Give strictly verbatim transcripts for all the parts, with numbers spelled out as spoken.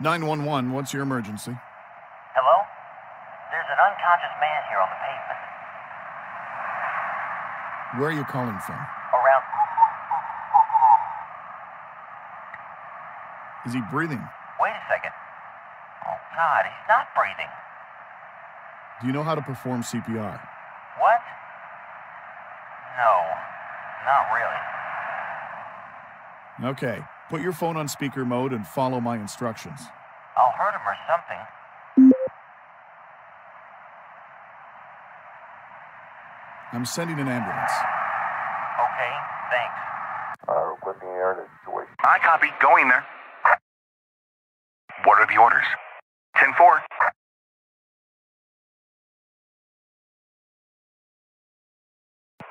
nine one one, what's your emergency? Hello? There's an unconscious man here on the pavement. Where are you calling from? Around. Is he breathing? Wait a second. Oh, God, he's not breathing. Do you know how to perform C P R? What? No, not really. Okay. Put your phone on speaker mode and follow my instructions. I'll hurt him or something. I'm sending an ambulance. Okay, thanks. Uh, requesting air in this situation. I copy. Going there. What are the orders? ten four.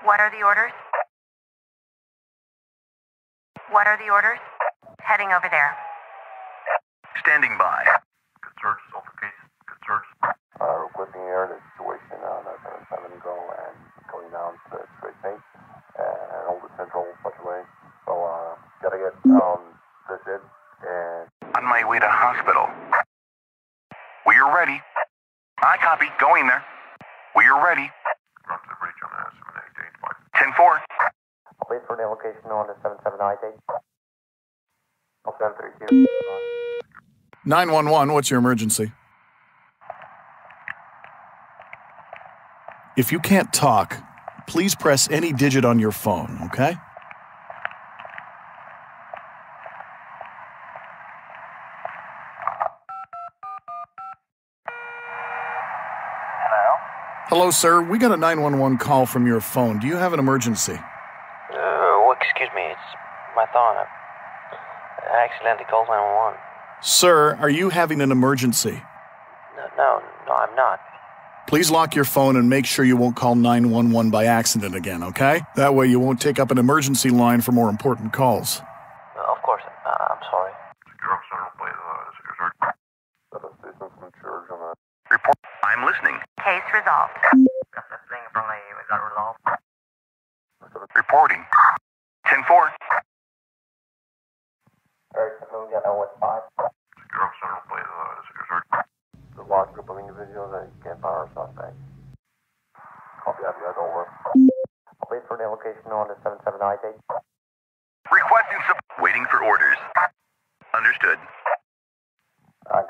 What are the orders? What are the orders? Heading over there. Standing by. Good search, over case. Good search. Uh, requesting air in a situation on nine seven seven, go and going down to straight eight and over central such way. So, uh, gotta get down the dead and... On my way to hospital. We are ready. I copy, going there. We are ready. Run to the bridge on the seven eight eight five. ten four. I'll wait for an allocation on the seven seven nine eight. nine one one, what's your emergency? If you can't talk, please press any digit on your phone, okay? Hello? Hello, sir. We got a nine one one call from your phone. Do you have an emergency? Uh, well, excuse me. It's my phone. I accidentally called nine one one. Sir, are you having an emergency? No, no, no, I'm not. Please lock your phone and make sure you won't call nine one one by accident again, okay? That way you won't take up an emergency line for more important calls. No, of course, uh, I'm sorry. Report. I'm listening. Case resolved. Reporting. ten four. Requesting support. Waiting for orders. Understood. Uh,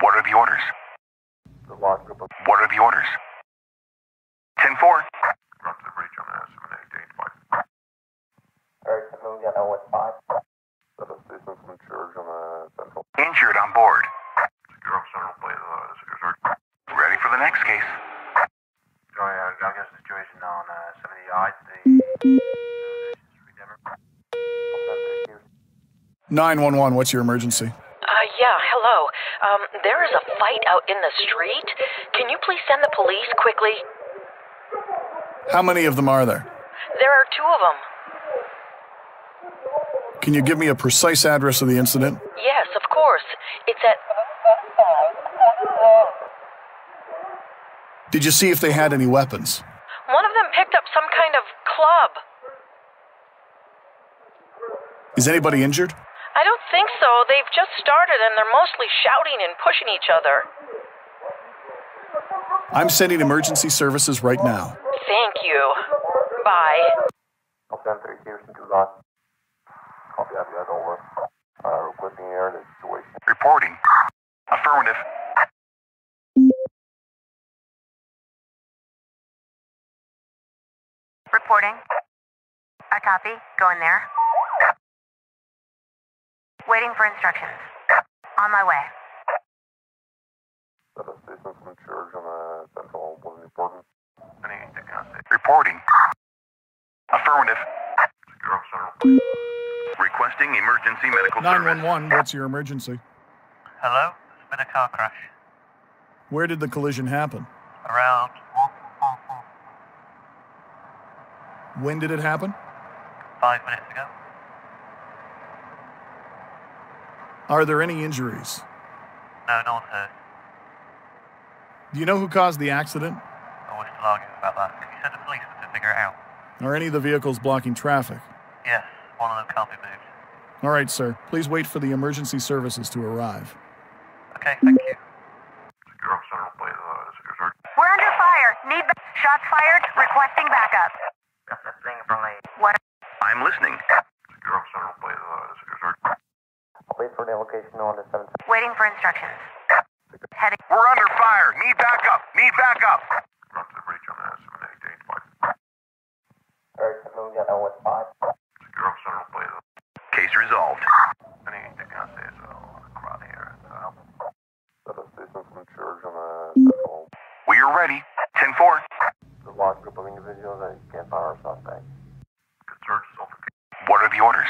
what are the orders? The large group of what are the orders? ten four. Run to the bridge on seven eight eight five. Eric, Familia, L S five. Set a station from church on the central. Injured on board. Secure up central place. Uh, ready for the next case. Sorry, I got the situation on uh, seventy I. nine one one, what's your emergency? Uh, yeah, hello. Um, there is a fight out in the street. Can you please send the police quickly? How many of them are there? There are two of them. Can you give me a precise address of the incident? Yes, of course. It's at... Did you see if they had any weapons? One of them picked up some kind of club. Is anybody injured? I don't think so. They've just started and they're mostly shouting and pushing each other. I'm sending emergency services right now. Thank you. Bye. Reporting. Affirmative. Reporting. I copy. Go in there. Waiting for instructions. On my way. Reporting. Affirmative. Requesting emergency medical service. nine one one, what's your emergency? Hello? There's been a car crash. Where did the collision happen? Around. When did it happen? Five minutes ago. Are there any injuries? No, no one's hurt. Do you know who caused the accident? I was still arguing about that. You said the police were to figure it out. Are any of the vehicles blocking traffic? Yes, one of them can't be moved. All right, sir. Please wait for the emergency services to arrive. Okay, thank you. We're under fire. Need the shots fired. Requesting backup. What? I'm listening. Waiting for instructions. Heading. We're under fire. Need backup. Need backup. Case resolved. We are ready. ten four. What are the orders?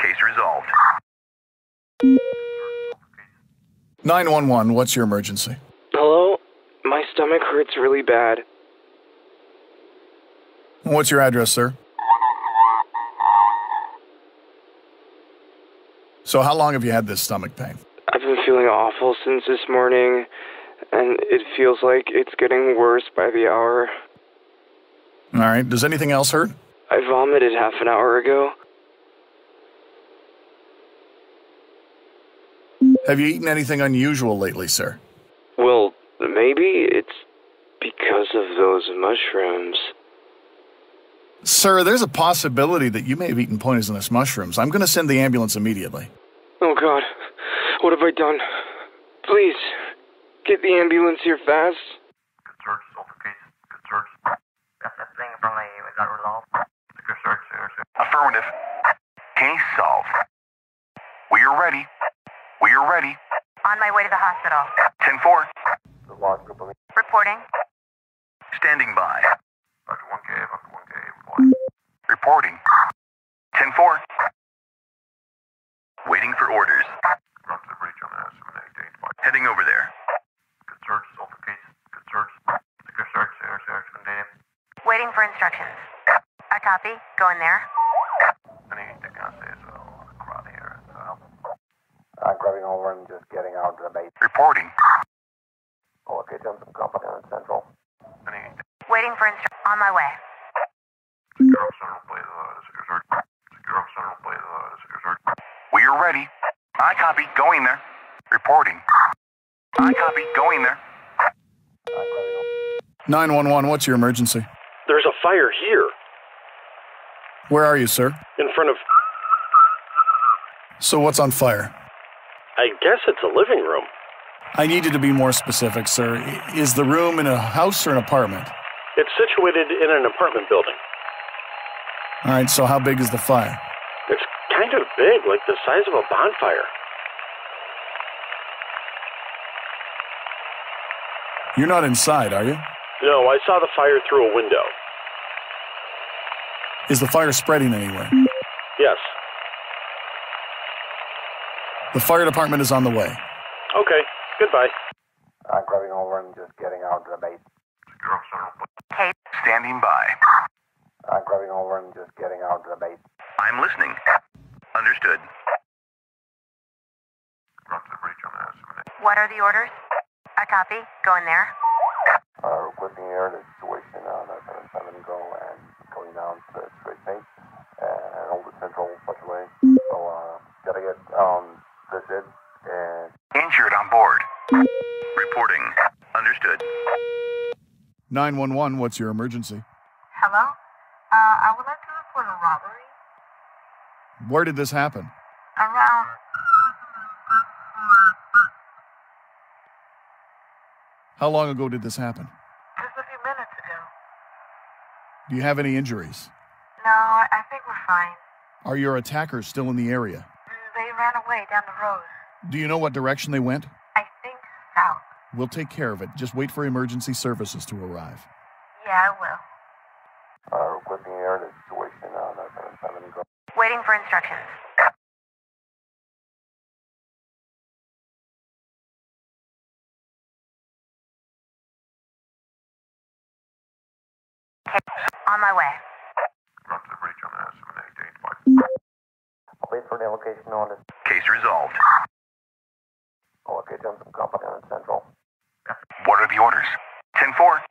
Case resolved. nine one one, what's your emergency? Hello? My stomach hurts really bad. What's your address, sir? So how long have you had this stomach pain? I've been feeling awful since this morning, and it feels like it's getting worse by the hour. All right, does anything else hurt? I vomited half an hour ago. Have you eaten anything unusual lately, sir? Well, maybe it's because of those mushrooms. Sir, there's a possibility that you may have eaten poisonous mushrooms. I'm going to send the ambulance immediately. Oh, God. What have I done? Please, get the ambulance here fast. Affirmative. Case solved. We are ready. We are ready. On my way to the hospital. ten four. Reporting. Standing by. Reporting. ten four. Waiting for orders. Heading over there. Waiting for instructions. I copy. Go in there. I'm grabbing over and just getting out of the base. Reporting. Okay, jump some company on Central. Waiting for instructions. On my way. We are ready. I copy. Going there. Reporting. I copy. Going there. nine one one, what's your emergency? There's a fire here. Where are you, sir? In front of... So what's on fire? I guess it's a living room. I need you to be more specific, sir. Is the room in a house or an apartment? It's situated in an apartment building. All right, so how big is the fire? It's kind of big, like the size of a bonfire. You're not inside, are you? No, I saw the fire through a window. Is the fire spreading anywhere? Yes. The fire department is on the way. Okay, goodbye. I'm grabbing over and just getting out of the base. Okay. Standing by. I'm grabbing over and just getting out of the base. I'm listening. Understood. What are the orders? I copy. Go in there. Uh, requesting air to situation on seven go and going down to straight eight and hold the central such a way. So, uh... gotta get um visited and injured on board. Reporting. Understood. nine one one, what's your emergency? Hello? Uh, I would like to report a robbery. Where did this happen? Around... How long ago did this happen? Just a few minutes ago. Do you have any injuries? No, I think we're fine. Are your attackers still in the area? They ran away down the road. Do you know what direction they went? I think south. We'll take care of it. Just wait for emergency services to arrive. Yeah, I will. Uh, requesting air to situation on seven seven. Waiting for instructions. On my way. I'll wait for the allocation order. Case resolved. I'll locate Johnson Company on Central. What are the orders? ten four.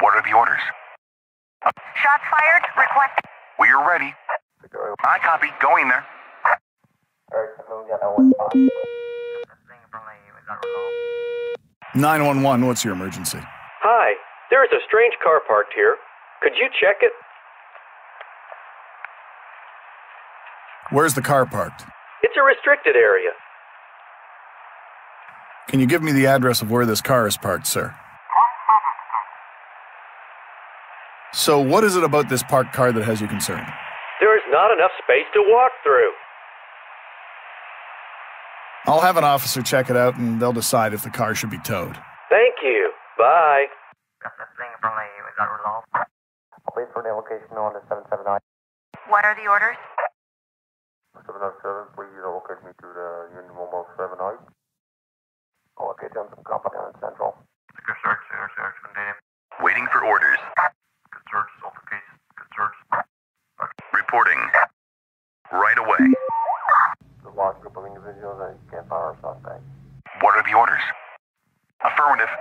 What are the orders? Shots fired. Request. We are ready. I copy. Going there. nine one one, what's your emergency? Hi. There is a strange car parked here. Could you check it? Where's the car parked? It's a restricted area. Can you give me the address of where this car is parked, sir? So what is it about this parked car that has you concerned? There is not enough space to walk through. I'll have an officer check it out, and they'll decide if the car should be towed. Thank you. Bye. Wait for the allocation order seven seven nine. What are the orders? seven nine seven, please allocate me to the unit mobile seven eight. Allocate Johnson Company on Central. Good search, search, search, continue. Waiting for orders. Good search, solve the case. Good search. Reporting. Right away. The large group of individuals and campfire suspect. What are the orders? Affirmative.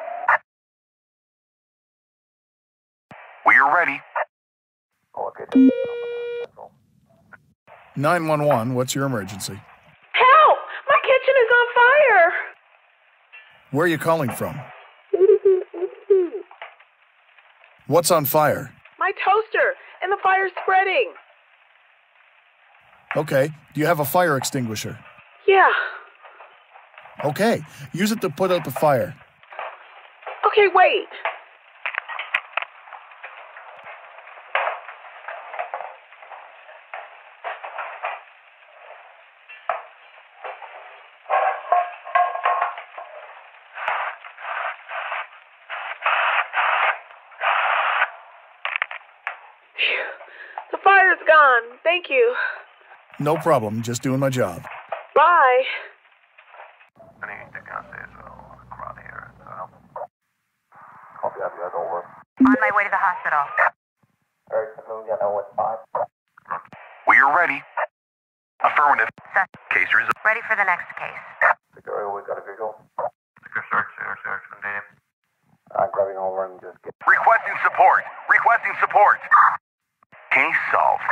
We are ready. nine one one, what's your emergency? Help! My kitchen is on fire! Where are you calling from? What's on fire? My toaster, and the fire's spreading. Okay, do you have a fire extinguisher? Yeah. Okay, use it to put out the fire. Okay, wait. The fire's gone. Thank you. No problem. Just doing my job. Bye. On my way to the hospital. We are ready. Affirmative. Case resolved. Ready for the next case. I'm grabbing over and just get. Requesting support. Requesting support. Case solved.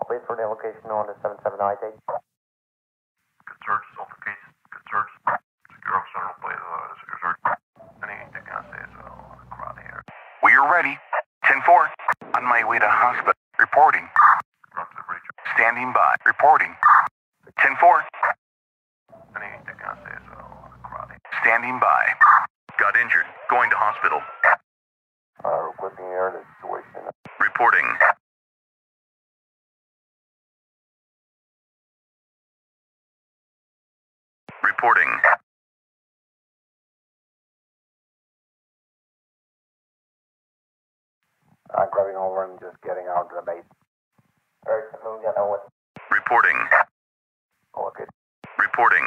I'll wait for the allocation order seven seven nine eight. Good search, solve the case. Good search. Secure Central Place. Uh, secure search. Anything I say is all crowd here. We are ready. ten four. On my way to hospital. Reporting. Standing by. Reporting. ten four. Anything I say is all crowd here. Standing by. Got injured. Going to hospital. Uh, requesting air to situation. Reporting. Reporting. I'm grabbing over and just getting out of the base. Reporting. Okay. Reporting.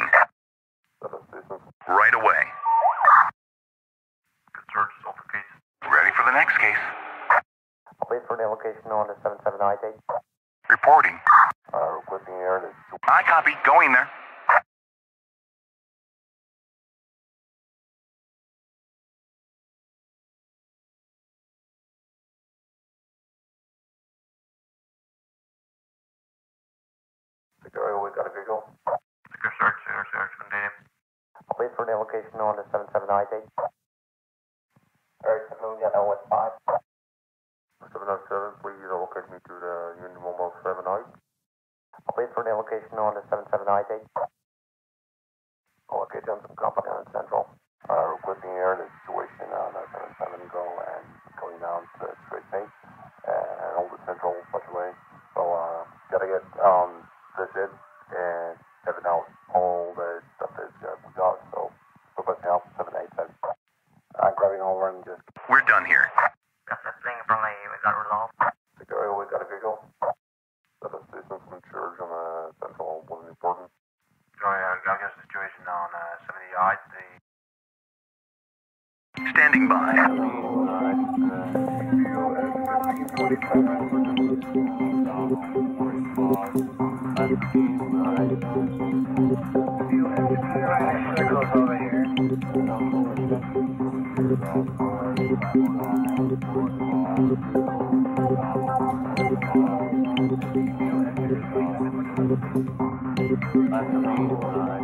Right away. Good search, solve the case. Ready for the next case. Wait for the allocation order seven seven nine eight. Reporting. Uh, requesting air to... I copy. Going there. zero, we got a visual. Search, search, search, search, continue. Wait for the location on the seven seven nine eight. Alright, seven seven nine eight five. seven nine seven, please allocate me to the unit mobile seven nine. Wait for the location on the seven seven nine eight. Allocate them some company on Central. Uh, requesting air the situation on uh, seven seven, go and going down to straight eight. And hold the Central, such away. So, uh, gotta get, um, this in and have it out. All the stuff that's uh, we got, so requesting out seven eight seven. I'm grabbing over and just. We're done here. That's the thing from the, we got resolved. Security, we got a vehicle. That is distance from church on the Central wasn't important. Sorry, I got a situation on uh, seventy yards. The... Standing by. I'm